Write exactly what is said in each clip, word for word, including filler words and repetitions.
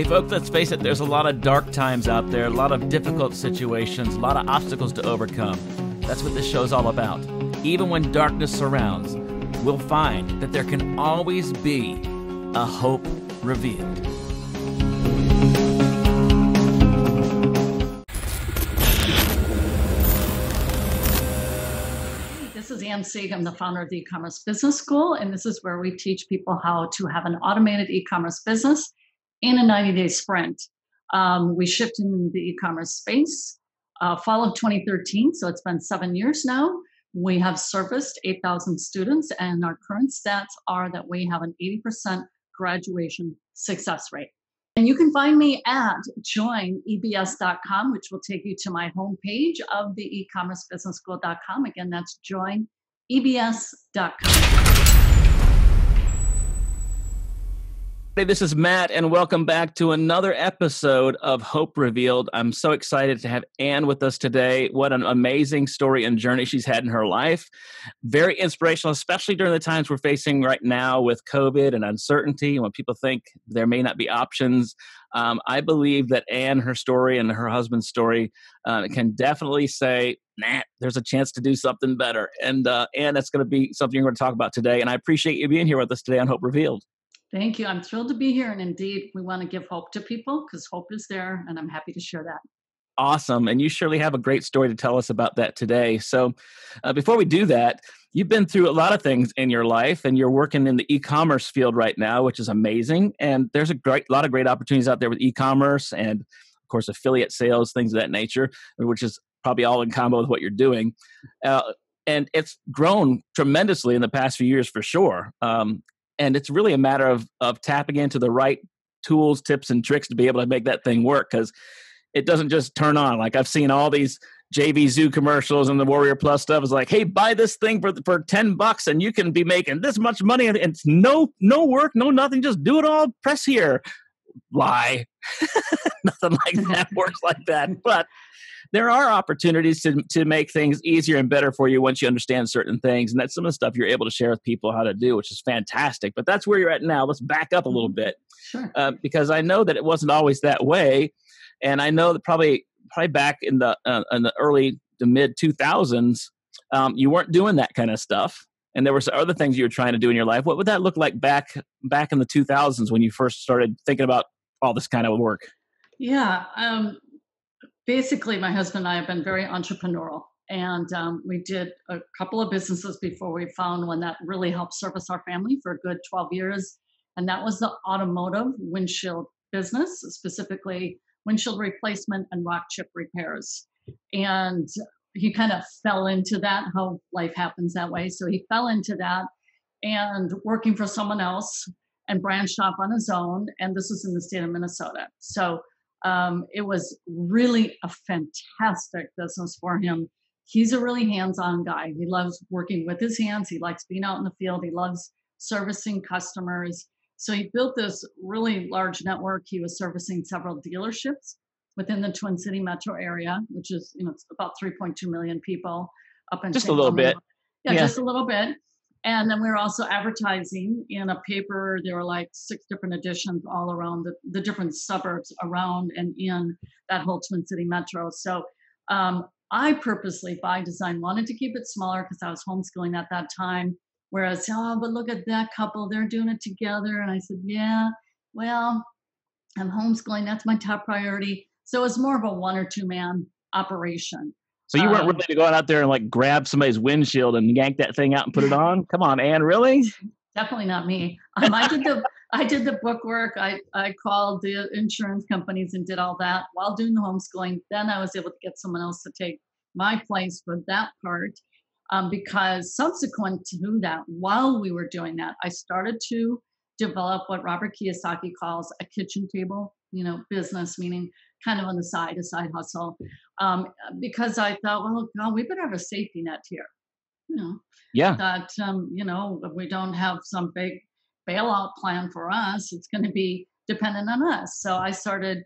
Hey folks, let's face it, there's a lot of dark times out there, a lot of difficult situations, a lot of obstacles to overcome. That's what this show's all about. Even when darkness surrounds, we'll find that there can always be a hope revealed. This is Ann Sieg. I'm the founder of the e-commerce business school, and this is where we teach people how to have an automated e-commerce business in a ninety-day sprint. Um, we shipped in the e-commerce space uh, fall of twenty thirteen, so it's been seven years now. We have serviced eight thousand students, and our current stats are that we have an eighty percent graduation success rate. And you can find me at join e b s dot com, which will take you to my homepage of the e commerce business school dot com. Again, that's join e b s dot com. Hey, this is Matt, and welcome back to another episode of Hope Revealed. I'm so excited to have Ann with us today. What an amazing story and journey she's had in her life. Very inspirational, especially during the times we're facing right now with COVID and uncertainty, and when people think there may not be options. Um, I believe that Ann, her story, and her husband's story uh, can definitely say, Matt, there's a chance to do something better. And uh, Ann, that's going to be something you're going to talk about today. And I appreciate you being here with us today on Hope Revealed. Thank you. I'm thrilled to be here. And indeed, we want to give hope to people because hope is there. And I'm happy to share that. Awesome. And you surely have a great story to tell us about that today. So uh, before we do that, you've been through a lot of things in your life, and you're working in the e-commerce field right now, which is amazing. And there's a great lot of great opportunities out there with e-commerce and, of course, affiliate sales, things of that nature, which is probably all in combo with what you're doing. Uh, and it's grown tremendously in the past few years for sure. Um, and it's really a matter of of tapping into the right tools, tips, and tricks to be able to make that thing work, because it doesn't just turn on. Like, I've seen all these J V Zoo commercials and the Warrior Plus stuff is like, hey, buy this thing for for ten bucks and you can be making this much money. And it's no, no work, no nothing. Just do it all. Press here. Lie. Nothing like that works like that. But there are opportunities to to make things easier and better for you once you understand certain things. And that's some of the stuff you're able to share with people how to do, which is fantastic. But that's where you're at now. Let's back up a little bit. Sure. Uh, because I know that it wasn't always that way. And I know that probably probably back in the uh, in the early to mid two thousands, um, you weren't doing that kind of stuff. And there were some other things you were trying to do in your life. What would that look like back back in the two thousands when you first started thinking about all this kind of work? Yeah. Um, basically, my husband and I have been very entrepreneurial. And um, we did a couple of businesses before we found one that really helped service our family for a good twelve years. And that was the automotive windshield business, specifically windshield replacement and rock chip repairs. And he kind of fell into that, how life happens that way. So he fell into that and working for someone else and branched off on his own. And this was in the state of Minnesota. So um, it was really a fantastic business for him. He's a really hands-on guy. He loves working with his hands. He likes being out in the field. He loves servicing customers. So he built this really large network. He was servicing several dealerships within the Twin City metro area, which is, you know, it's about three point two million people up in just Saint a little Illinois. bit. Yeah, yeah, just a little bit. And then we were also advertising in a paper. There were like six different editions all around the, the different suburbs around and in that whole Twin City metro. So um, I purposely, by design, wanted to keep it smaller because I was homeschooling at that time. Whereas, oh, but look at that couple. They're doing it together. And I said, yeah, well, I'm homeschooling. That's my top priority. So it was more of a one or two man operation. So you weren't um, really going out there and like grab somebody's windshield and yank that thing out and put it on? Come on, Ann, really? Definitely not me. Um, I did the I did the book work. I, I called the insurance companies and did all that while doing the homeschooling. Then I was able to get someone else to take my place for that part um, because subsequent to that, while we were doing that, I started to develop what Robert Kiyosaki calls a kitchen table, you know, business, meaning kind of on the side, a side hustle, um, because I thought, well, God, we better have a safety net here. You know, yeah. That, um, you know, if we don't have some big bailout plan for us, it's going to be dependent on us. So I started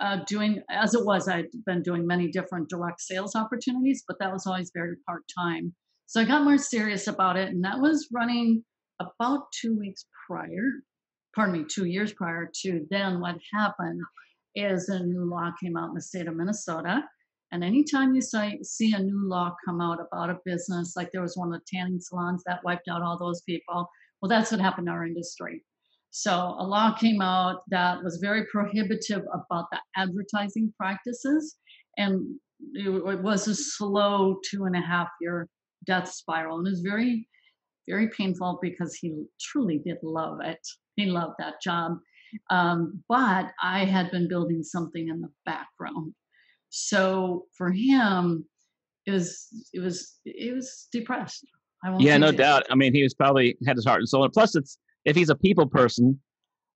uh, doing, as it was, I'd been doing many different direct sales opportunities, but that was always very part-time. So I got more serious about it, and that was running about two weeks prior pardon me, two years prior to then, what happened is a new law came out in the state of Minnesota. And anytime you see a new law come out about a business, like there was one of the tanning salons that wiped out all those people. Well, that's what happened in our industry. So a law came out that was very prohibitive about the advertising practices. And it, it was a slow two and a half year death spiral. And it was very, very painful because he truly did love it. He loved that job. Um, but I had been building something in the background. So for him, it was, it was, it was depressed. I won't yeah, no it. doubt. I mean, he was probably had his heart and soul. And plus, it's, if he's a people person,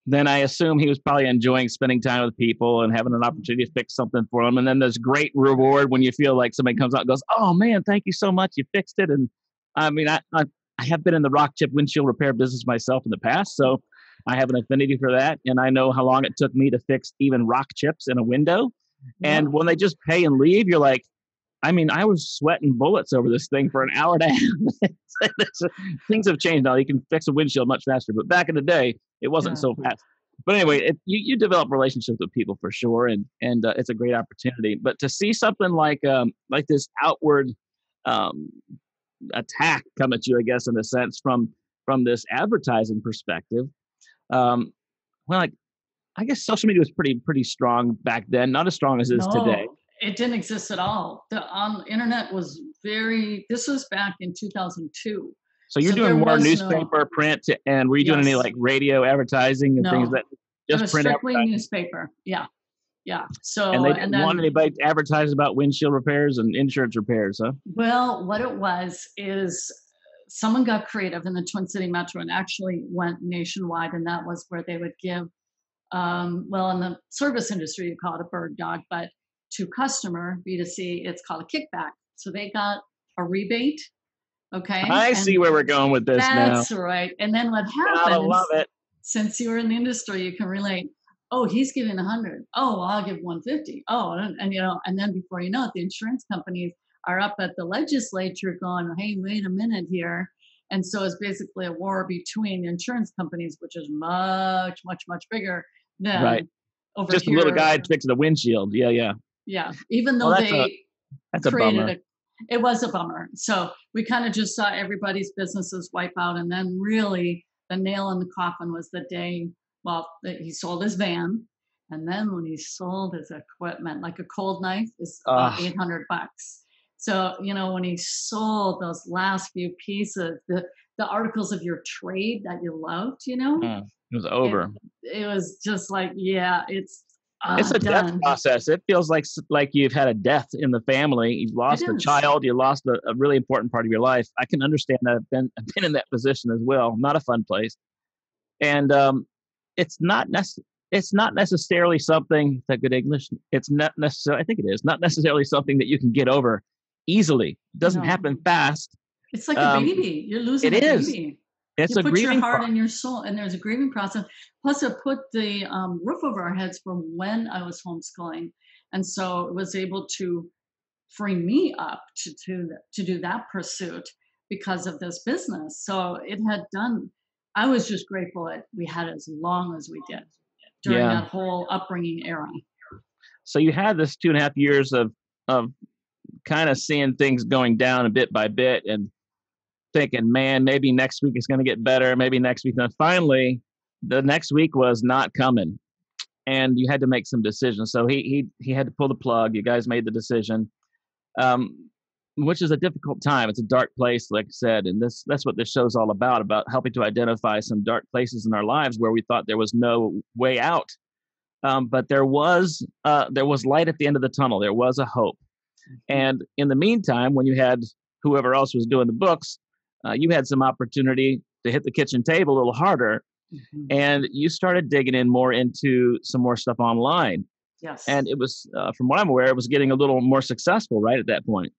then I assume he was probably enjoying spending time with people and having an opportunity to fix something for them. And then there's great reward when you feel like somebody comes out and goes, oh man, thank you so much. You fixed it. And I mean, I, I, I have been in the rock chip windshield repair business myself in the past. So I have an affinity for that. And I know how long it took me to fix even rock chips in a window. And when they just pay and leave, you're like, I mean, I was sweating bullets over this thing for an hour and a half. Things have changed now. You can fix a windshield much faster. But back in the day, it wasn't yeah. so fast. But anyway, it, you, you develop relationships with people for sure. And and uh, it's a great opportunity. But to see something like um, like this outward um, attack come at you, I guess, in a sense, from from this advertising perspective, um, well, like, I guess social media was pretty pretty strong back then, not as strong as it is no, today. It didn't exist at all. The um, internet was very, this was back in two thousand two. So you're so doing more newspaper, no, print, and were you yes. doing any like radio advertising and no. things that just it was print strictly newspaper, yeah. Yeah. So and they didn't and then, want anybody to advertise about windshield repairs and insurance repairs, huh? Well, what it was is someone got creative in the Twin City Metro and actually went nationwide, and that was where they would give Um, well, in the service industry, you call it a bird dog, but to customer B two C, it's called a kickback. So they got a rebate. Okay. I and see where we're going with this that's now. That's right. And then what happened, I love it. Since you were in the industry, you can relate. Oh, he's giving a hundred. Oh, I'll give one fifty. Oh, and, and you know, and then before you know it, the insurance companies are up at the legislature going, hey, wait a minute here. And so it's basically a war between insurance companies, which is much, much, much bigger than right. over just here. Just a little guy fixing the windshield. Yeah, yeah. Yeah. Even though well, that's they a, that's created a, bummer. a, it was a bummer. So we kind of just saw everybody's businesses wipe out. And then really the nail in the coffin was the day, well, he sold his van. And then when he sold his equipment, like a cold knife is about uh. eight hundred bucks. So, you know, when he sold those last few pieces, the, the articles of your trade that you loved, you know, mm, it was over. It, it was just like, yeah, it's uh, It's a done. death process. It feels like like you've had a death in the family. You've lost a child. You lost a, a really important part of your life. I can understand that. I've been, I've been in that position as well. Not a fun place. And um, it's not necessary. It's not necessarily something that good English. It's not necessarily. I think it is not necessarily something that you can get over easily. It doesn't no. happen fast. It's like um, a baby. You're losing it a is. baby. It's you a put grieving your heart pro- and your soul, and there's a grieving process. Plus, it put the um, roof over our heads from when I was homeschooling, and so it was able to free me up to to to do that pursuit because of this business. So it had done. I was just grateful that we had as long as we did during yeah. that whole upbringing era. So you had this two and a half years of of. kind of seeing things going down a bit by bit and thinking, man, maybe next week is going to get better. Maybe next week. And finally, the next week was not coming and you had to make some decisions. So he, he, he had to pull the plug. You guys made the decision, um, which is a difficult time. It's a dark place, like I said, and this, that's what this show's all about, about helping to identify some dark places in our lives where we thought there was no way out. Um, but there was, uh, there was light at the end of the tunnel. There was a hope. And in the meantime, when you had whoever else was doing the books, uh, you had some opportunity to hit the kitchen table a little harder. Mm-hmm. And you started digging in more into some more stuff online. Yes. And it was, uh, from what I'm aware, it was getting a little more successful right at that point.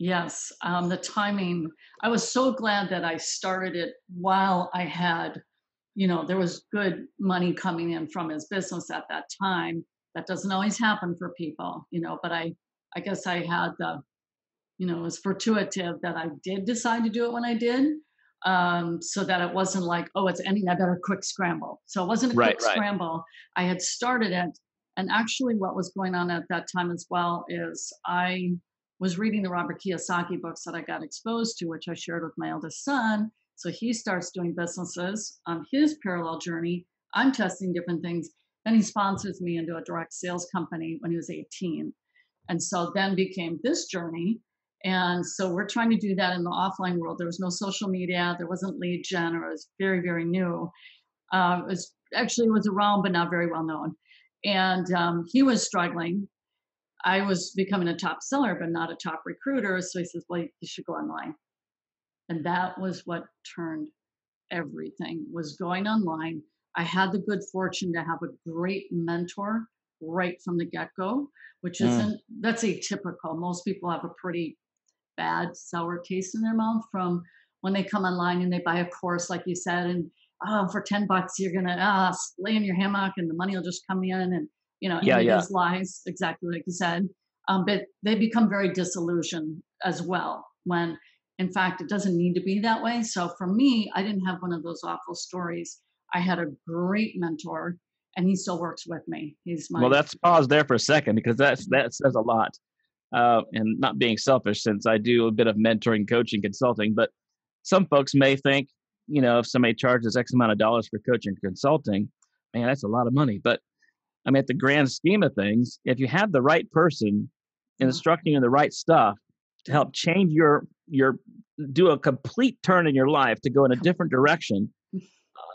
Yes. Um, the timing, I was so glad that I started it while I had, you know, there was good money coming in from his business at that time. That doesn't always happen for people, you know, but I, I guess I had the, you know, it was fortuitous that I did decide to do it when I did. um, so that it wasn't like, oh, it's ending, I better quick scramble. So it wasn't a right, quick right. scramble. I had started it. And actually what was going on at that time as well is I was reading the Robert Kiyosaki books that I got exposed to, which I shared with my eldest son. So he starts doing businesses on his parallel journey. I'm testing different things. Then he sponsors me into a direct sales company when he was eighteen. And so then became this journey. And so we're trying to do that in the offline world. There was no social media. There wasn't lead gen, or it was very, very new. Uh, it was actually it was around, but not very well known. And um, he was struggling. I was becoming a top seller, but not a top recruiter. So he says, well, you should go online. And that was what turned everything, was going online. I had the good fortune to have a great mentor right from the get-go, which isn't, mm. that's atypical. Most people have a pretty bad, sour taste in their mouth from when they come online and they buy a course, like you said, and oh, for ten bucks, you're going to uh, lay in your hammock and the money will just come in. And, you know, yeah, yeah. those lies, exactly like you said. Um, but they become very disillusioned as well when, in fact, it doesn't need to be that way. So for me, I didn't have one of those awful stories. I had a great mentor, and he still works with me. He's my well. Let's pause there for a second, because that's that says a lot. Uh, and not being selfish, since I do a bit of mentoring, coaching, consulting, but some folks may think, you know, if somebody charges X amount of dollars for coaching, consulting, man, that's a lot of money. But I mean, at the grand scheme of things, if you have the right person instructing you in the right stuff to help change your your do a complete turn in your life to go in a different direction,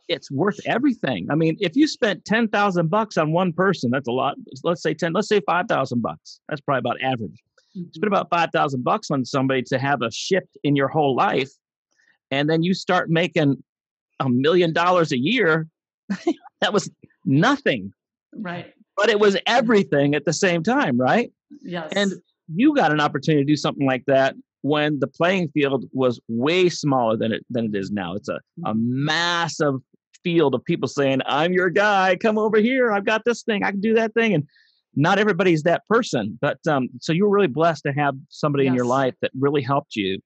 it's worth everything. I mean, if you spent ten thousand bucks on one person, that's a lot. Let's say ten, let's say five thousand bucks. That's probably about average. Mm-hmm. Spend about five thousand bucks on somebody to have a shift in your whole life. And then you start making a million dollars a year. That was nothing. Right. But it was everything at the same time. Right. Yes. And you got an opportunity to do something like that when the playing field was way smaller than it, than it is now. It's a, a massive field of people saying, I'm your guy, come over here. I've got this thing. I can do that thing. And not everybody's that person, but, um, so you were really blessed to have somebody yes. in your life that really helped you.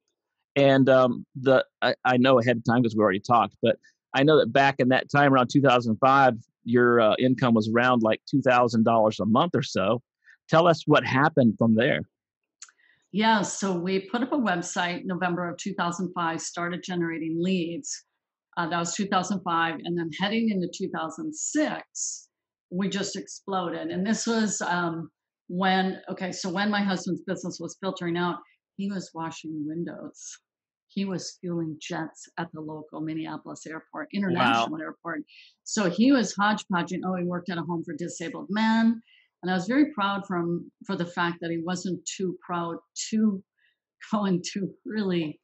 And, um, the, I, I know ahead of time, because we already talked, but I know that back in that time around two thousand five, your uh, income was around like two thousand dollars a month or so. Tell us what happened from there. Yeah, so we put up a website November of two thousand five, started generating leads. Uh, that was two thousand five. And then heading into two thousand six, we just exploded. And this was um, when, okay, so when my husband's business was filtering out, he was washing windows. He was fueling jets at the local Minneapolis airport, international wow. airport. So he was hodgepodging. Oh, he worked at a home for disabled men. And I was very proud from for the fact that he wasn't too proud to go into really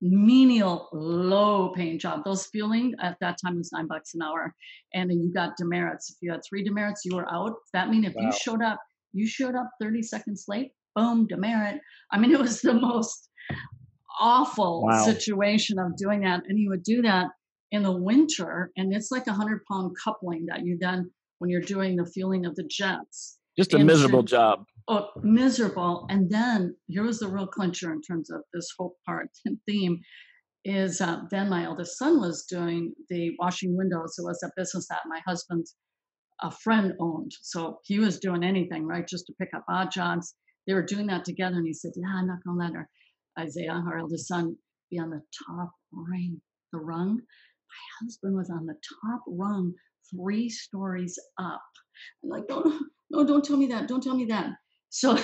menial, low-paying job. Those fueling at that time was nine bucks an hour, and you got demerits. If you had three demerits, you were out. That means if wow. you showed up, you showed up thirty seconds late. Boom, demerit. I mean, it was the most awful wow. situation of doing that. And you would do that in the winter, and it's like a hundred-pound coupling that you then. When you're doing the fueling of the jets. Just a and miserable to, job. Oh, miserable. And then here was the real clincher in terms of this whole part and theme is uh, then my eldest son was doing the washing windows. It was a business that my husband's a friend owned. So he was doing anything, right? Just to pick up odd jobs. They were doing that together. And he said, yeah, I'm not going to let her, Isaiah, our eldest son, be on the top ring, the rung. My husband was on the top rung, three stories up. I'm like, no, no, no, don't tell me that. Don't tell me that. So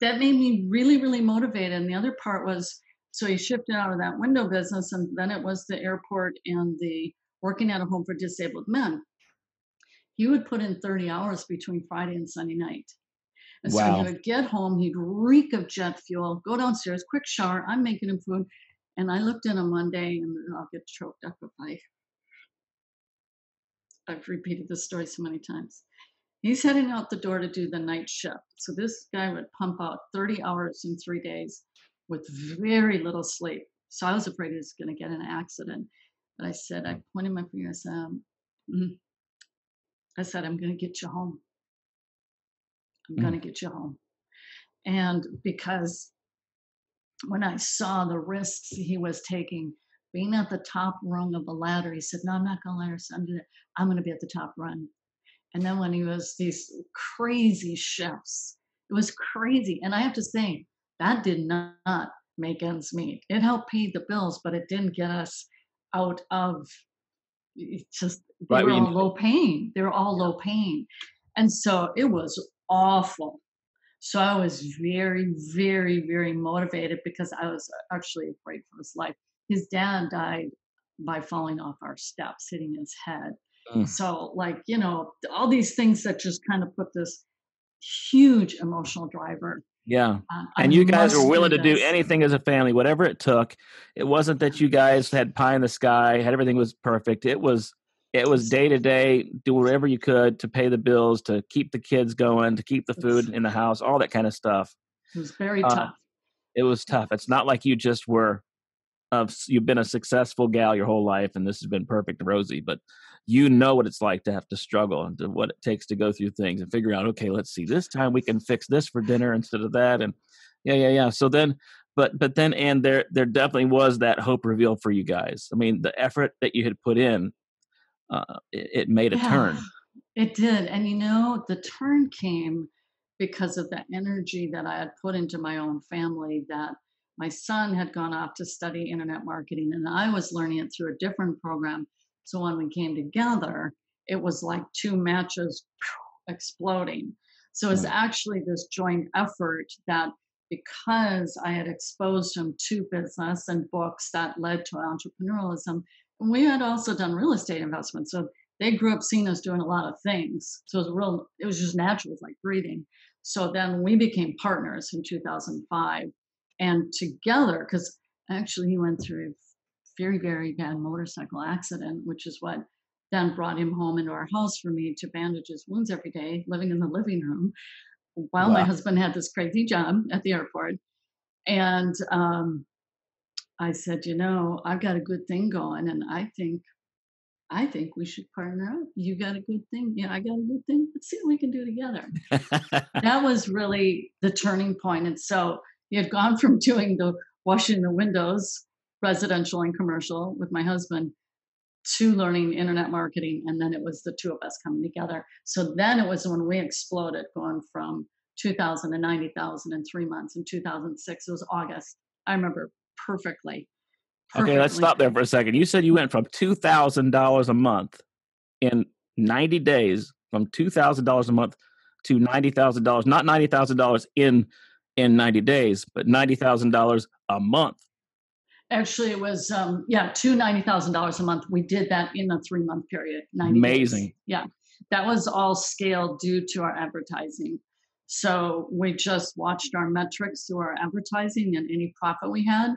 that made me really, really motivated. And the other part was, so he shifted out of that window business. And then it was the airport and the working at a home for disabled men. He would put in thirty hours between Friday and Sunday night. And wow. so he would get home, he'd reek of jet fuel, go downstairs, quick shower. I'm making him food. And I looked at him one day and I'll get choked up if I I've repeated this story so many times. He's heading out the door to do the night shift. So this guy would pump out thirty hours in three days with very little sleep. So I was afraid he was going to get in an accident. But I said, I pointed my finger. I said, um, mm. I said, I'm going to get you home. I'm mm. going to get you home. And because when I saw the risks he was taking, being at the top rung of a ladder. He said, no, I'm not going to let her son do that. I'm going to be at the top rung. And then when he was these crazy chefs, it was crazy. And I have to say, that did not make ends meet. It helped pay the bills, but it didn't get us out of just, they right, were all low pain. They were all yeah. low pain. And so it was awful. So I was very, very, very motivated because I was actually afraid for his life. His dad died by falling off our steps, hitting his head. Mm. So like, you know, all these things that just kind of put this huge emotional driver. Yeah. Uh, and you guys were willing to do anything as a family, whatever it took. It wasn't that you guys had pie in the sky, had everything was perfect. It was It was day to day, do whatever you could to pay the bills, to keep the kids going, to keep the food in the house, all that kind of stuff. It was very uh, tough. It was tough. It's not like you just were, uh, you've been a successful gal your whole life and this has been perfect, rosy, but you know what it's like to have to struggle and to what it takes to go through things and figure out, okay, let's see, this time we can fix this for dinner instead of that. And yeah, yeah, yeah. So then, but, but then, and there, there definitely was that hope revealed for you guys. I mean, the effort that you had put in, Uh, it, it made a yeah, turn. It did. And you know, the turn came because of the energy that I had put into my own family, that my son had gone off to study internet marketing and I was learning it through a different program. So when we came together, it was like two matches exploding. So it was actually this joint effort that, because I had exposed him to business and books that led to entrepreneurialism, we had also done real estate investments. So they grew up seeing us doing a lot of things. So it was real, it was just natural, it was like breathing. So then we became partners in two thousand five. And together, because actually he went through a very, very bad motorcycle accident, which is what then brought him home into our house for me to bandage his wounds every day, living in the living room, while wow. my husband had this crazy job at the airport. And um I said, you know, I've got a good thing going, and I think, I think we should partner up. You got a good thing, yeah, I got a good thing. Let's see what we can do together. That was really the turning point. And so you had gone from doing the washing the windows, residential and commercial, with my husband, to learning internet marketing, and then it was the two of us coming together. So then it was when we exploded, going from two thousand to ninety thousand in three months. In two thousand six, it was August. I remember. Perfectly. Perfectly. Okay, let's stop there for a second. You said you went from two thousand dollars a month in ninety days, from two thousand dollars a month to ninety thousand dollars, not ninety thousand dollars in in ninety days, but ninety thousand dollars a month. Actually, it was, um, yeah, to ninety thousand dollars a month. We did that in a three-month period. Amazing. Days. Yeah, that was all scaled due to our advertising. So we just watched our metrics through our advertising, and any profit we had,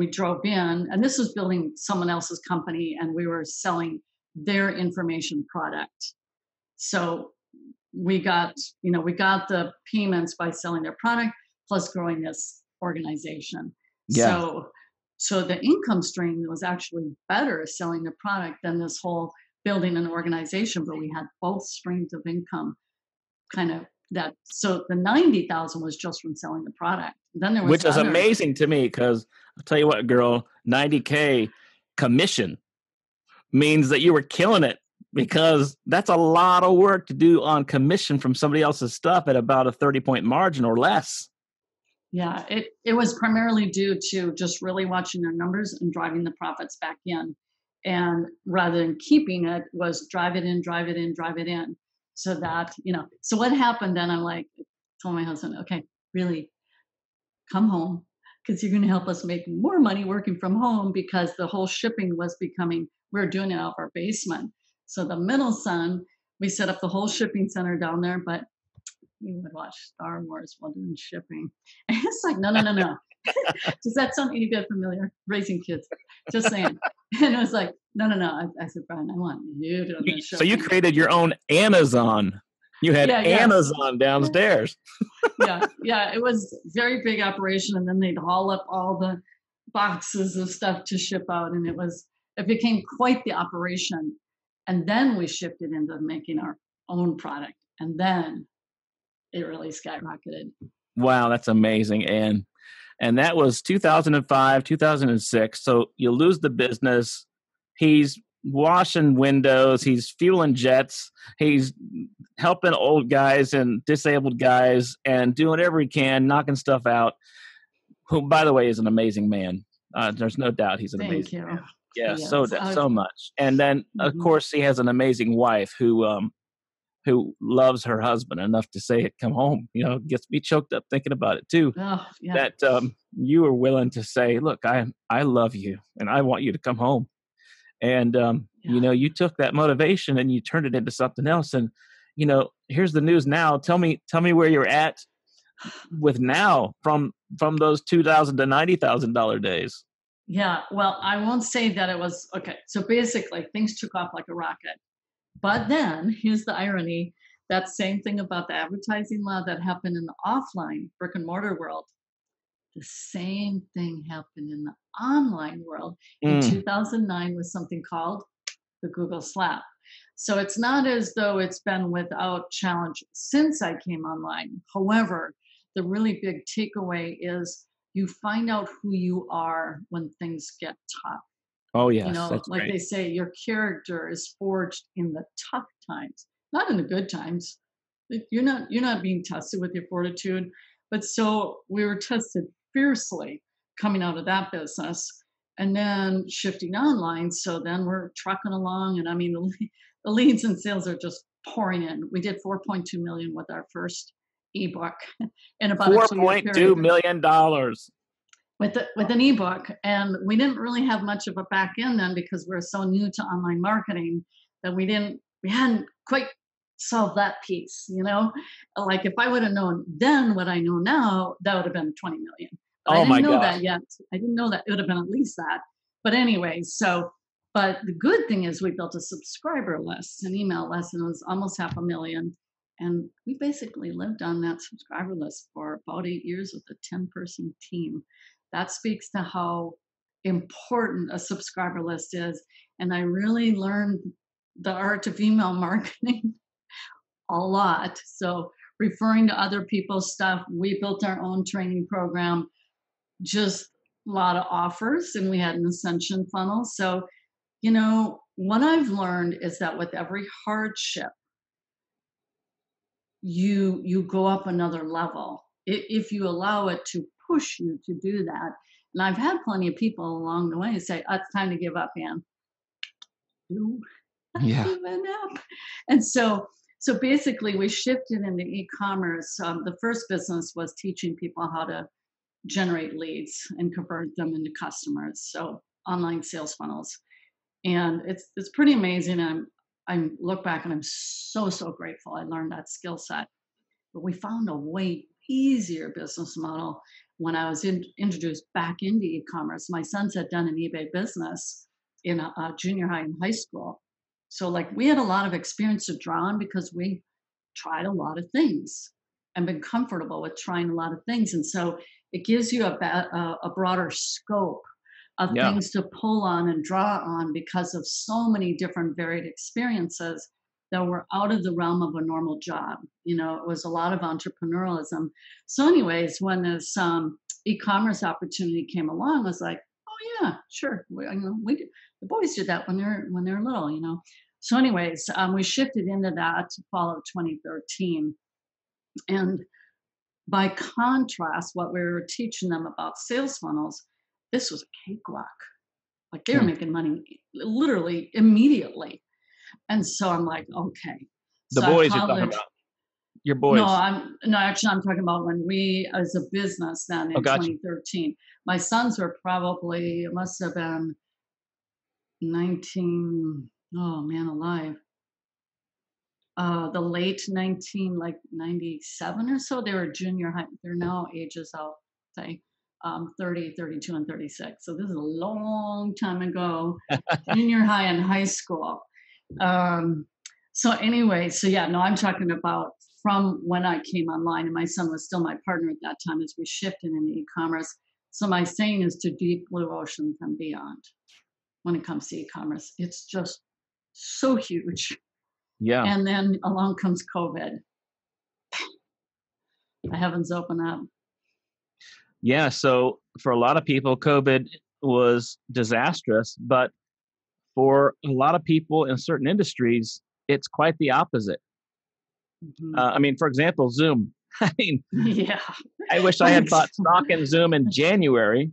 we drove in, and this was building someone else's company, and we were selling their information product. So we got, you know, we got the payments by selling their product plus growing this organization. Yeah. So, so the income stream was actually better selling the product than this whole building an organization, but we had both streams of income kind of. That so the ninety thousand was just from selling the product. Then there was, which is other. Amazing to me, because I'll tell you what, girl, ninety k commission means that you were killing it, because that's a lot of work to do on commission from somebody else's stuff at about a thirty point margin or less. Yeah, it it was primarily due to just really watching their numbers and driving the profits back in, and rather than keeping it, was drive it in, drive it in, drive it in. So that, you know, so what happened then, I'm like, told my husband, okay, really come home, because you're going to help us make more money working from home, because the whole shipping was becoming, we were doing it out of our basement. So the middle son, we set up the whole shipping center down there, but he would watch Star Wars while doing shipping. And it's like, no, no, no, no. Does that sound any bit familiar? Raising kids, just saying. And I was like, no, no, no. I, I said, Brian, I want you to. You, so you created your own Amazon. You had yeah, yeah. Amazon downstairs. yeah, yeah. It was a very big operation, and then they'd haul up all the boxes of stuff to ship out, and it was it became quite the operation. And then we shifted into making our own product, and then it really skyrocketed. Wow, that's amazing, Ann. And that was two thousand five, two thousand six. So you lose the business. He's washing windows. He's fueling jets. He's helping old guys and disabled guys and doing whatever he can, knocking stuff out. Who, by the way, is an amazing man. Uh, there's no doubt he's an Thank amazing you. man. Yeah, yes. so so much. And then, of mm-hmm. course, he has an amazing wife who um, who loves her husband enough to say, come home. You know, gets me choked up thinking about it, too. Oh, yeah. That um, you were willing to say, look, I I love you and I want you to come home. And, um, yeah. you know, you took that motivation and you turned it into something else. And, you know, here's the news now. Tell me, tell me where you're at with now from from those two thousand dollars to ninety thousand dollars days. Yeah, well, I won't say that it was, okay, so basically things took off like a rocket. But then, here's the irony, that same thing about the advertising law that happened in the offline brick and mortar world, the same thing happened in the online world in mm. two thousand nine with something called the Google Slap. So it's not as though it's been without challenge since I came online. However, the really big takeaway is you find out who you are when things get tough. Oh, yes. You know, that's like right. They say, your character is forged in the tough times, not in the good times. You're not, you're not being tested with your fortitude. But so we were tested fiercely coming out of that business and then shifting online. So then we're trucking along. And I mean, the leads and sales are just pouring in. We did four point two million with our first ebook and about four point two million dollars with the, with an ebook, and we didn't really have much of a back end then because we we're so new to online marketing that we didn't we hadn't quite solved that piece. You know, like if I would have known then what I know now, that would have been twenty million. But oh I didn't my know gosh. that yet. I didn't know that it would have been at least that. But anyway, so but the good thing is we built a subscriber list, an email list, and it was almost half a million. And we basically lived on that subscriber list for about eight years with a ten-person team. That speaks to how important a subscriber list is. And I really learned the art of email marketing a lot. So referring to other people's stuff, we built our own training program, just a lot of offers, and we had an ascension funnel. So, you know, what I've learned is that with every hardship, you you go up another level if you allow it to push you to do that. And I've had plenty of people along the way say, oh, it's time to give up, Ann. No, yeah. Giving up. And so so basically we shifted into e-commerce. Um, the first business was teaching people how to generate leads and convert them into customers. So online sales funnels. And it's it's pretty amazing. I'm I look back and I'm so, so grateful I learned that skill set. But we found a way easier business model when I was in, introduced back into e-commerce. My sons had done an eBay business in a, a junior high and high school. So like we had a lot of experience to draw on because we tried a lot of things and been comfortable with trying a lot of things. And so it gives you a, a, a broader scope of yeah. things to pull on and draw on because of so many different varied experiences that were out of the realm of a normal job. You know, it was a lot of entrepreneurialism. So anyways, when this um, e-commerce opportunity came along, I was like, oh yeah, sure. We, you know, we the boys did that when they're when they're little, you know. So anyways, um, we shifted into that to fall of twenty thirteen. And by contrast, what we were teaching them about sales funnels, this was a cakewalk. Like they were making money literally immediately. And so I'm like, okay. The so boys you're talking about. Your boys. No, I'm no, actually I'm talking about when we as a business then in oh, gotcha. twenty thirteen. My sons were probably, it must have been nineteen, oh man alive. Uh the late nineteen, like ninety-seven or so. They were junior high. They're now ages, I'll say. Um, thirty, thirty-two, and thirty-six. So this is a long time ago, junior high and high school. Um, so anyway, so yeah, no, I'm talking about from when I came online, and my son was still my partner at that time as we shifted into e-commerce. So my saying is to deep blue oceans and beyond when it comes to e-commerce. It's just so huge. Yeah. And then along comes COVID. the heavens open up? Yeah. So for a lot of people, COVID was disastrous, but for a lot of people in certain industries, it's quite the opposite. Mm-hmm. Uh, I mean, for example, Zoom. I mean, yeah. I wish I had bought stock in Zoom in January.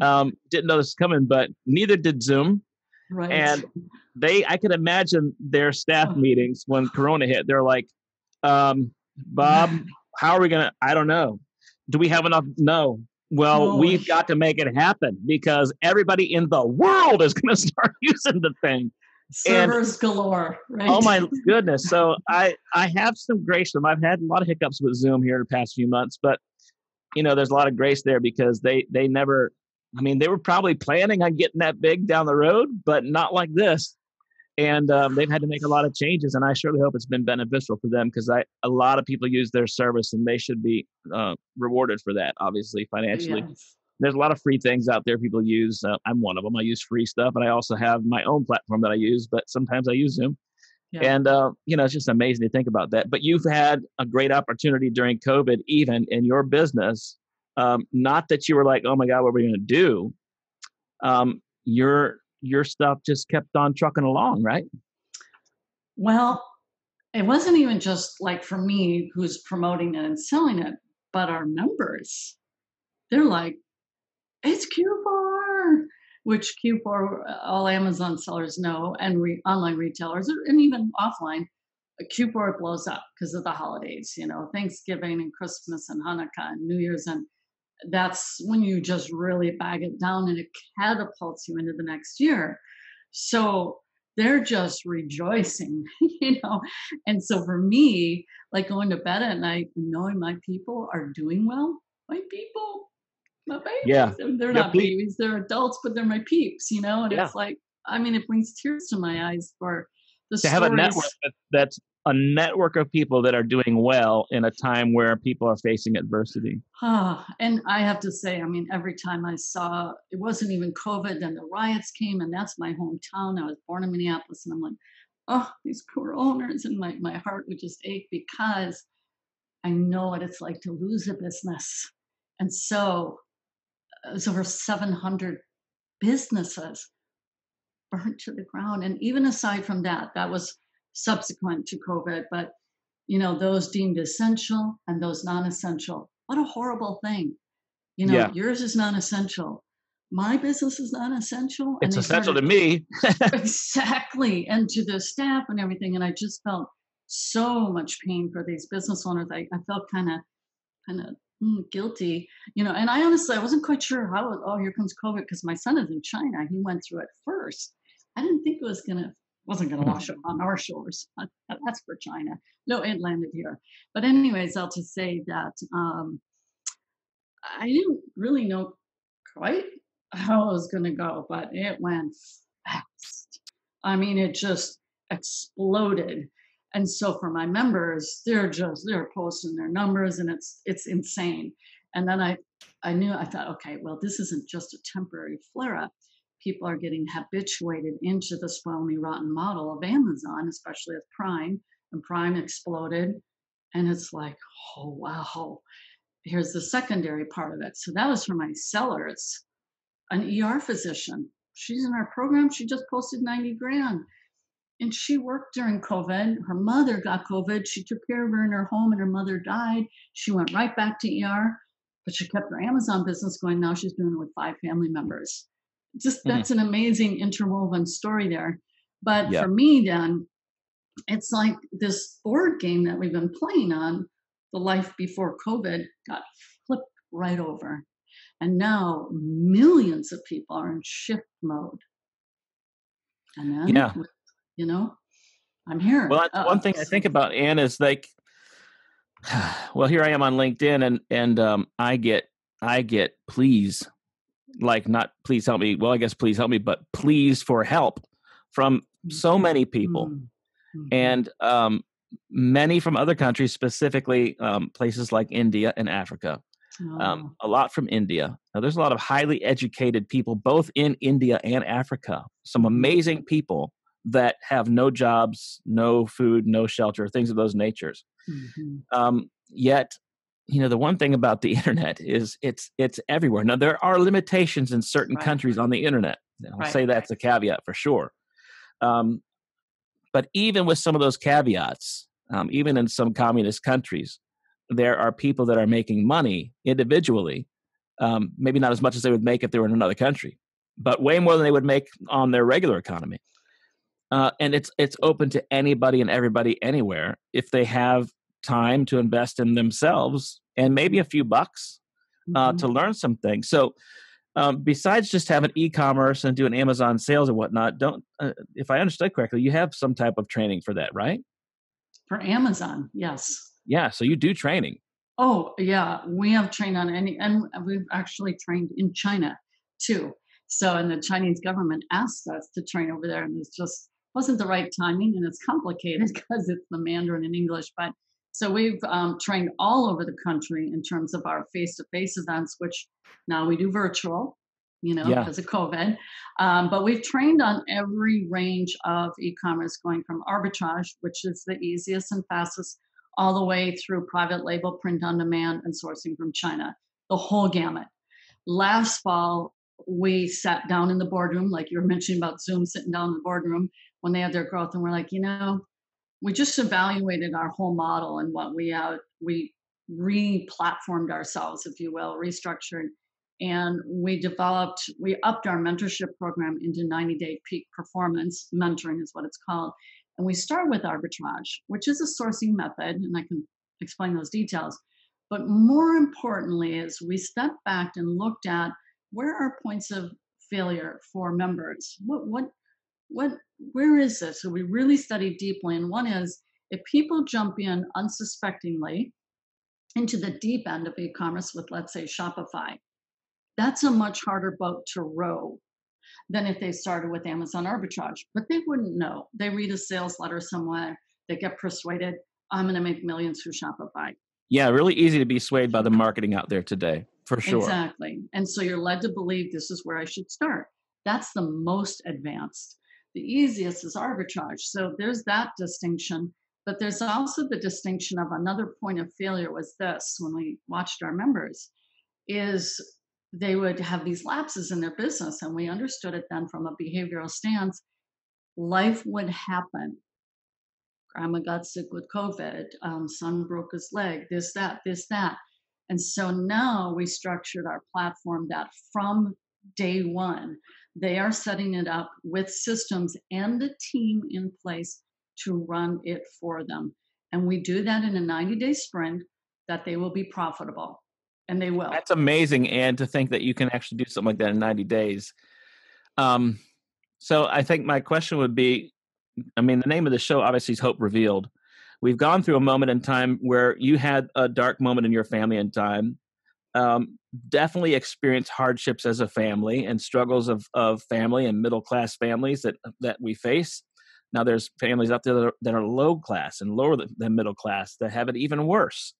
Um, didn't know this was coming, but neither did Zoom. Right. And they, I could imagine their staff meetings when Corona hit. They're like, um, Bob, how are we going to, I don't know. Do we have enough? No. Well, oh. we've got to make it happen because everybody in the world is going to start using the thing. Servers and, galore, right? Oh my goodness. So I, I have some grace with them. I've had a lot of hiccups with Zoom here in the past few months, but you know, there's a lot of grace there because they, they never, I mean, they were probably planning on getting that big down the road, but not like this. And um, they've had to make a lot of changes, and I surely hope it's been beneficial for them because I a lot of people use their service, and they should be uh, rewarded for that, obviously, financially. Yes. There's a lot of free things out there people use. Uh, I'm one of them. I use free stuff, and I also have my own platform that I use, but sometimes I use Zoom. Yeah. And, uh, you know, it's just amazing to think about that. But you've had a great opportunity during COVID, even in your business. Um, not that you were like, oh my God, what are we going to do? Um, your your stuff just kept on trucking along, right? Well, it wasn't even just like for me who's promoting it and selling it, but our members, they're like, it's Q four, which Q four, all Amazon sellers know, and re- online retailers, and even offline, Q four blows up because of the holidays, you know, Thanksgiving and Christmas and Hanukkah and New Year's. And that's when you just really bag it down and it catapults you into the next year. So they're just rejoicing, you know. And so for me, like going to bed at night and knowing my people are doing well, my people. My babies. Yeah. They're, they're yeah, not please. babies, they're adults, but they're my peeps, you know? And yeah. it's like, I mean, it brings tears to my eyes for the to stories. Have a network that, that's a network of people that are doing well in a time where people are facing adversity. Ah, and I have to say, I mean, every time I saw, it wasn't even COVID, then the riots came, and that's my hometown. I was born in Minneapolis, and I'm like, oh, these poor owners, and my, my heart would just ache because I know what it's like to lose a business. And so it was over seven hundred businesses burnt to the ground. And even aside from that, that was subsequent to COVID, but you know, those deemed essential and those non-essential. What a horrible thing. You know, yeah. yours is non-essential. My business is non-essential. It's and essential started, to me. Exactly. And to the staff and everything. And I just felt so much pain for these business owners. I, I felt kind of, kind of, Mm, guilty, you know, and I honestly, I wasn't quite sure how, oh, here comes COVID, because my son is in China. He went through it first. I didn't think it was going to, wasn't going to wash up on our shores. That's for China. No, it landed here. But anyways, I'll just say that um, I didn't really know quite how it was going to go, but it went fast. I mean, it just exploded. And so for my members, they're just, they're posting their numbers, and it's, it's insane. And then I, I knew, I thought, okay, well, this isn't just a temporary flare up. People are getting habituated into the spoiled rotten model of Amazon, especially with Prime, and Prime exploded. And it's like, oh, wow. Here's the secondary part of it. So that was for my sellers. An E R physician, she's in our program. She just posted ninety grand. And she worked during COVID. Her mother got COVID. She took care of her in her home, and her mother died. She went right back to E R, but she kept her Amazon business going. Now she's doing it with five family members. Just that's mm-hmm. an amazing interwoven story there. But yeah. for me, Dan, it's like this board game that we've been playing on. The life before COVID got flipped right over. And now millions of people are in shift mode. And then yeah. you know, I'm here. Well, Uh-oh. one thing I think about, Ann, is like, well, here I am on LinkedIn, and and um, I get I get please, like not please help me. Well, I guess please help me, but please for help from so many people, mm-hmm. and um, many from other countries, specifically um, places like India and Africa. Oh. Um, a lot from India. Now, there's a lot of highly educated people, both in India and Africa. Some amazing people that have no jobs, no food, no shelter, things of those natures. Mm-hmm. Um, yet you know, the one thing about the internet is it's it's everywhere. Now, there are limitations in certain right. countries on the internet. I'll right. say that's a caveat for sure. Um, but even with some of those caveats, um, even in some communist countries, there are people that are making money individually, um, maybe not as much as they would make if they were in another country, but way more than they would make on their regular economy. Uh, and it's it's open to anybody and everybody anywhere if they have time to invest in themselves and maybe a few bucks uh, mm-hmm. to learn some things. So um, besides just having e-commerce and doing Amazon sales and whatnot, don't uh, if I understood correctly, you have some type of training for that, right? For Amazon, yes. Yeah, so you do training. Oh, yeah. We have trained on any, and we've actually trained in China too. So, and the Chinese government asked us to train over there, and it's just wasn't the right timing, and it's complicated because it's the Mandarin and English. But so we've um, trained all over the country in terms of our face-to-face events, which now we do virtual, you know, yeah. because of COVID. Um, but we've trained on every range of e-commerce, going from arbitrage, which is the easiest and fastest, all the way through private label, print on demand, and sourcing from China, the whole gamut. Last fall, we sat down in the boardroom, like you were mentioning about Zoom, sitting down in the boardroom when they had their growth, and we're like, you know, we just evaluated our whole model and what we uh, we re-platformed ourselves, if you will, restructured, and we developed, we upped our mentorship program into ninety-day peak performance. Mentoring is what it's called. And we start with arbitrage, which is a sourcing method, and I can explain those details. But more importantly is we stepped back and looked at where are points of failure for members? What, what, what, where is this? So we really studied deeply. And one is if people jump in unsuspectingly into the deep end of e-commerce with, let's say, Shopify, that's a much harder boat to row than if they started with Amazon arbitrage. But they wouldn't know. They read a sales letter somewhere. They get persuaded. I'm going to make millions through Shopify. Yeah, really easy to be swayed by the marketing out there today. For sure. Exactly. And so you're led to believe this is where I should start. That's the most advanced. The easiest is arbitrage. So there's that distinction. But there's also the distinction of another point of failure was this, when we watched our members, is they would have these lapses in their business. And we understood it then from a behavioral stance. Life would happen. Grandma got sick with COVID. Um, son broke his leg. This, that, this, that. And so now we structured our platform that from day one, they are setting it up with systems and a team in place to run it for them. And we do that in a ninety-day sprint that they will be profitable, and they will. That's amazing, Ann, to think that you can actually do something like that in ninety days. Um, so I think my question would be, I mean, the name of the show obviously is Hope Revealed. We've gone through a moment in time where you had a dark moment in your family in time, um, definitely experienced hardships as a family and struggles of, of family and middle-class families that, that we face. Now there's families out there that are, that are low-class and lower than middle-class that have it even worse.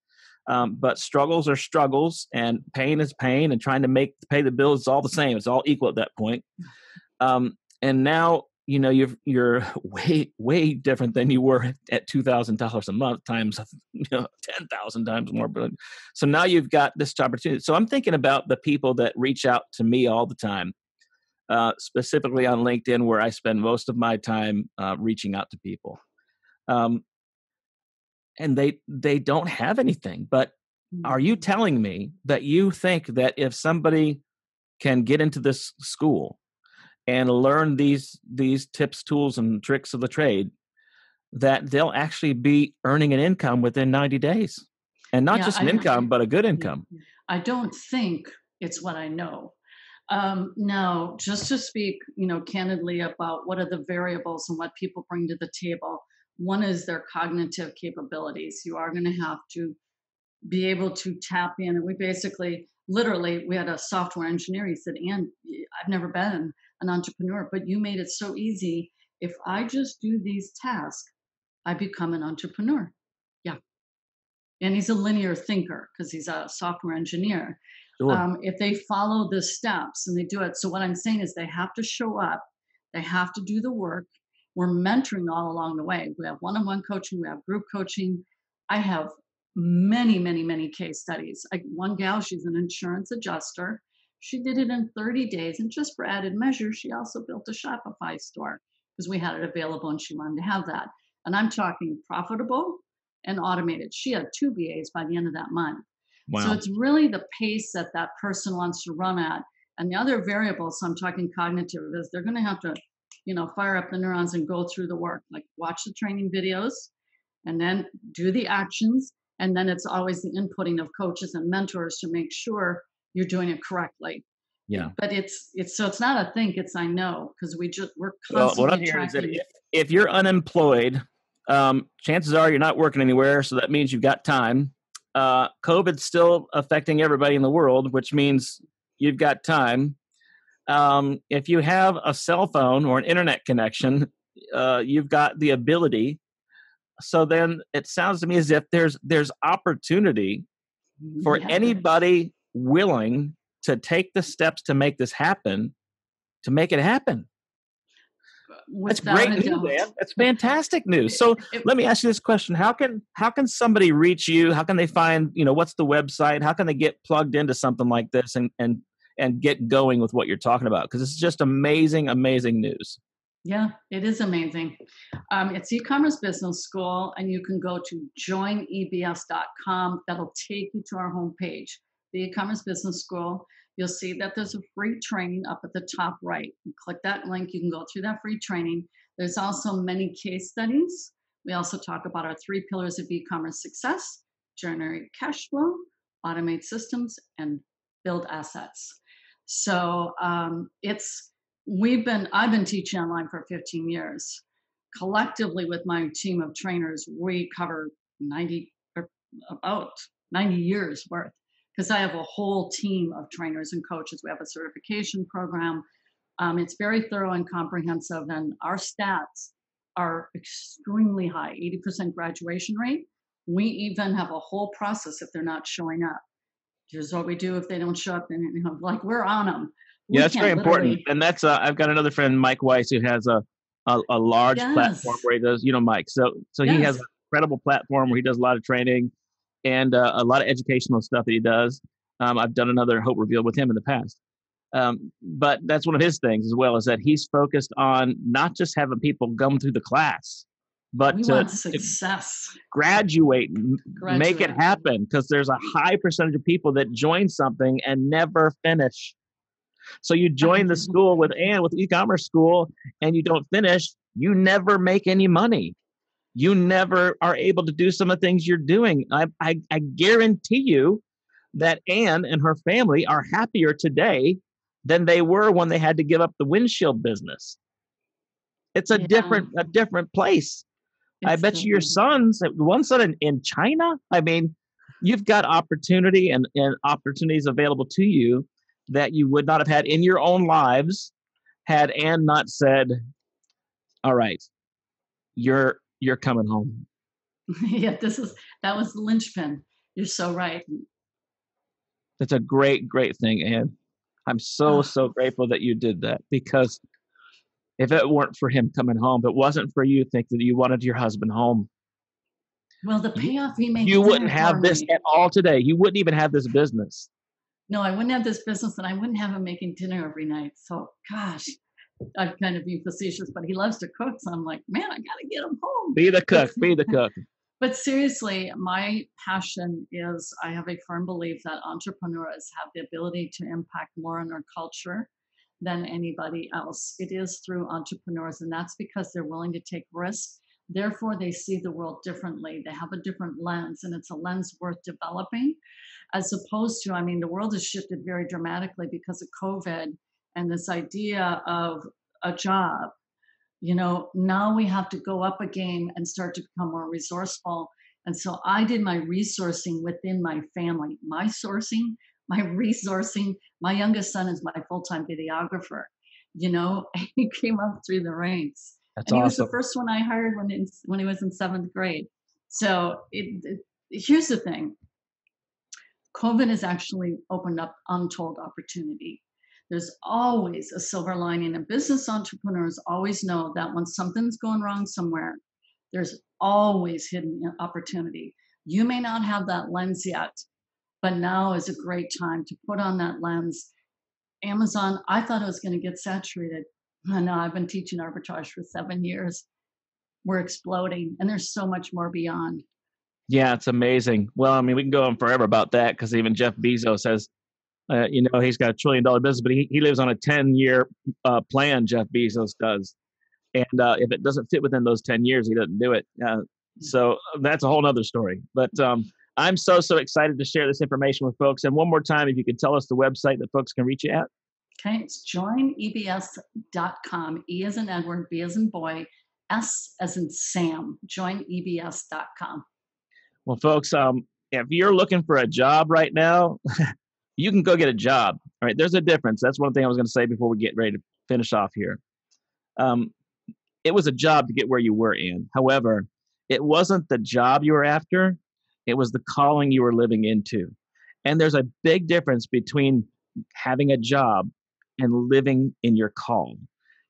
Um, but struggles are struggles, and pain is pain, and trying to make pay the bills is all the same. It's all equal at that point. Um, and now... you know, you're you're way way different than you were at two thousand dollars a month times, you know, ten thousand times more. But so now you've got this opportunity. So I'm thinking about the people that reach out to me all the time, uh, specifically on LinkedIn, where I spend most of my time uh, reaching out to people, um, and they they don't have anything. But are you telling me that you think that if somebody can get into this school and learn these these tips, tools, and tricks of the trade, that they'll actually be earning an income within ninety days? And not yeah, just an I, income, but a good income. I don't think it's what I know. Um, now, just to speak, you know, candidly about what are the variables and what people bring to the table, one is their cognitive capabilities. You are going to have to be able to tap in. And we basically, literally, we had a software engineer. He said, Ann, I've never been an entrepreneur, but you made it so easy. If I just do these tasks, I become an entrepreneur. Yeah. And he's a linear thinker because he's a software engineer. Sure. Um, if they follow the steps and they do it. So what I'm saying is they have to show up. They have to do the work. We're mentoring all along the way. We have one-on-one coaching. We have group coaching. I have many, many, many case studies. I, one gal, she's an insurance adjuster. She did it in thirty days. And just for added measure, she also built a Shopify store because we had it available and she wanted to have that. And I'm talking profitable and automated. She had two V As by the end of that month. Wow. So it's really the pace that that person wants to run at. And the other variables, so I'm talking cognitive, is they're going to have to, you know, fire up the neurons and go through the work, like watch the training videos and then do the actions. And then it's always the inputting of coaches and mentors to make sure you're doing it correctly. Yeah. But it's, it's, so it's not a think, it's, I know, because we just, we're constantly well, what I'm hearing is that if, if you're unemployed, um, chances are you're not working anywhere. So that means you've got time. Uh, COVID's still affecting everybody in the world, which means you've got time. Um, if you have a cell phone or an internet connection, uh, you've got the ability. So then it sounds to me as if there's, there's opportunity for yeah. anybody willing to take the steps to make this happen, to make it happen. Without That's great news, man. That's fantastic news. So it, it, let me ask you this question. How can, how can somebody reach you? How can they find, you know, what's the website? How can they get plugged into something like this and, and, and get going with what you're talking about? Because it's just amazing, amazing news. Yeah, it is amazing. Um, it's e-commerce business school, and you can go to join e b s dot com. That'll take you to our homepage, the e-commerce business school. You'll see that there's a free training up at the top right. You click that link. You can go through that free training. There's also many case studies. We also talk about our three pillars of e-commerce success: generate cash flow, automate systems, and build assets. So um, it's we've been I've been teaching online for fifteen years. Collectively, with my team of trainers, we cover ninety or about ninety years worth. Because I have a whole team of trainers and coaches. We have a certification program. Um, it's very thorough and comprehensive, and our stats are extremely high, eighty percent graduation rate. We even have a whole process if they're not showing up. Here's what we do if they don't show up, and you know, like we're on them. We yeah, that's very important. And that's uh, I've got another friend, Mike Weiss, who has a a, a large yes. platform where he does, you know, Mike. So so yes. he has an incredible platform where he does a lot of training. And uh, a lot of educational stuff that he does. Um, I've done another Hope Revealed with him in the past. Um, but that's one of his things as well, is that he's focused on not just having people come through the class, but we to, success. to graduate, graduate, make it happen. Because there's a high percentage of people that join something and never finish. So you join the school with Ann, with e-commerce school, and you don't finish, you never make any money. You never are able to do some of the things you're doing. I, I, I guarantee you that Ann and her family are happier today than they were when they had to give up the windshield business. It's a yeah. different a different place. It's I bet so you your sons, one son in, in China, I mean, you've got opportunity and, and opportunities available to you that you would not have had in your own lives had Ann not said, all right, you're You're coming home. yeah, this is that was the linchpin. You're so right. That's a great, great thing, Ann. I'm so, oh. so grateful that you did that, because if it weren't for him coming home, if it wasn't for you thinking that you wanted your husband home. Well, the payoff he made. You wouldn't have this at all today. You wouldn't even have this business. No, I wouldn't have this business, and I wouldn't have him making dinner every night. So, gosh. I've kind of been facetious, but he loves to cook. So I'm like, man, I got to get him home. Be the cook, be the cook. But seriously, my passion is I have a firm belief that entrepreneurs have the ability to impact more on our culture than anybody else. It is through entrepreneurs, and that's because they're willing to take risks. Therefore, they see the world differently. They have a different lens, and it's a lens worth developing as opposed to, I mean, the world has shifted very dramatically because of COVID. And this idea of a job, you know, now we have to go up a game and start to become more resourceful. And so I did my resourcing within my family, my sourcing, my resourcing. My youngest son is my full-time videographer. You know, he came up through the ranks. That's and he awesome. was the first one I hired when, in, when he was in seventh grade. So it, it, here's the thing. COVID has actually opened up untold opportunity. There's always a silver lining, and business entrepreneurs always know that when something's going wrong somewhere, there's always hidden opportunity. You may not have that lens yet, but now is a great time to put on that lens. Amazon, I thought it was going to get saturated. I know I've been teaching arbitrage for seven years. We're exploding, and there's so much more beyond. Yeah, it's amazing. Well, I mean, we can go on forever about that because even Jeff Bezos says, uh, you know, he's got a trillion dollar business, but he, he lives on a ten year uh, plan, Jeff Bezos does. And uh, if it doesn't fit within those ten years, he doesn't do it. Uh, so that's a whole nother story. But um, I'm so, so excited to share this information with folks. And one more time, if you could tell us the website that folks can reach you at. Okay, it's join e b s dot com. E as in Edward, B as in boy, S as in Sam, join e b s dot com. Well, folks, um, if you're looking for a job right now, you can go get a job. All right, there's a difference. That's one thing I was going to say before we get ready to finish off here. Um, it was a job to get where you were in. However, it wasn't the job you were after. It was the calling you were living into. And there's a big difference between having a job and living in your call.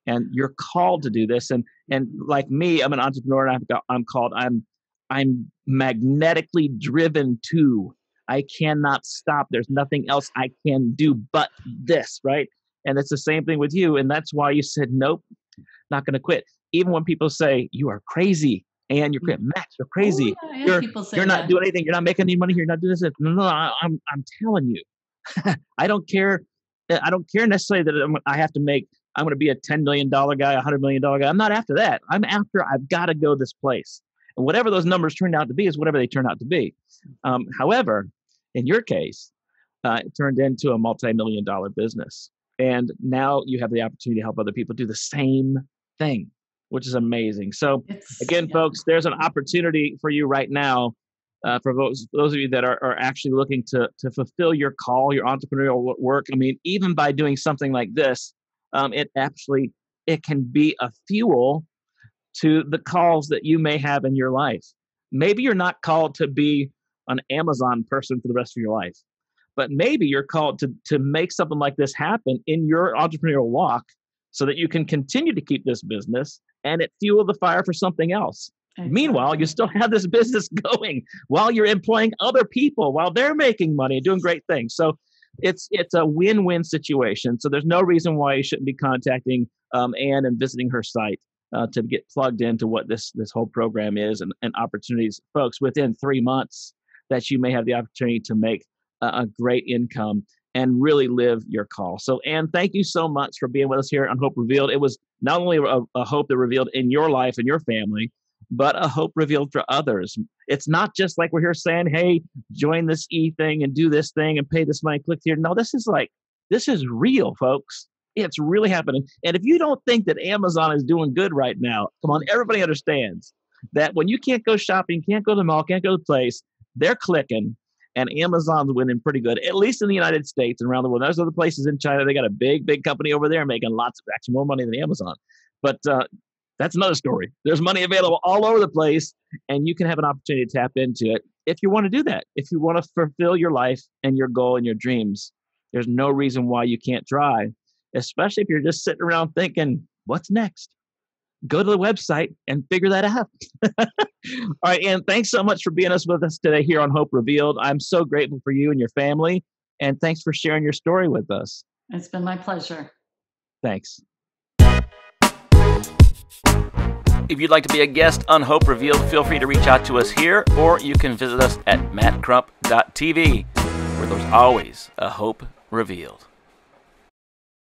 And you're called to do this. And and like me, I'm an entrepreneur, and I've got, I'm called. I'm I'm magnetically driven to. I cannot stop. There's nothing else I can do but this, right? And it's the same thing with you. And that's why you said, nope, not going to quit. Even when people say, you are crazy, and you're Max, you're crazy. Oh, yeah, you're you're not that. doing anything. You're not making any money here. You're not doing this. No, no, I, I'm I'm telling you, I don't care. I don't care necessarily that I'm, I have to make. I'm going to be a ten million dollar guy, a one hundred million dollar guy. I'm not after that. I'm after I've got to go this place. And whatever those numbers turned out to be is whatever they turn out to be. Um, however, in your case, uh, it turned into a multi-million dollar business. And now you have the opportunity to help other people do the same thing, which is amazing. So it's, again, yeah. folks, there's an opportunity for you right now uh, for those, those of you that are, are actually looking to, to fulfill your call, your entrepreneurial work. I mean, even by doing something like this, um, it actually, it can be a fuel to the calls that you may have in your life. Maybe you're not called to be an Amazon person for the rest of your life, but maybe you're called to to make something like this happen in your entrepreneurial walk so that you can continue to keep this business and it fuel the fire for something else. Exactly. Meanwhile, you still have this business going while you're employing other people, while they're making money and doing great things. So it's it's a win-win situation. So there's no reason why you shouldn't be contacting um, Ann and visiting her site uh, to get plugged into what this this whole program is and, and opportunities. Folks, within three months that you may have the opportunity to make a great income and really live your call. So, Ann, thank you so much for being with us here on Hope Revealed. It was not only a, a hope that revealed in your life and your family, but a hope revealed for others. It's not just like we're here saying, hey, join this e thing and do this thing and pay this money, click here. No, this is like, this is real, folks. It's really happening. And if you don't think that Amazon is doing good right now, come on, everybody understands that when you can't go shopping, can't go to the mall, can't go to the place, they're clicking. And Amazon's winning pretty good, at least in the United States and around the world. Those other places in China, they got a big, big company over there making lots of actually more money than Amazon. But uh, that's another story. There's money available all over the place, and you can have an opportunity to tap into it if you want to do that. If you want to fulfill your life and your goal and your dreams, there's no reason why you can't try, especially if you're just sitting around thinking, what's next? Go to the website and figure that out. All right, Ann, thanks so much for being us with us today here on Hope Revealed. I'm so grateful for you and your family, and thanks for sharing your story with us. It's been my pleasure. Thanks. If you'd like to be a guest on Hope Revealed, feel free to reach out to us here, or you can visit us at matt crump dot t v, where there's always a hope revealed.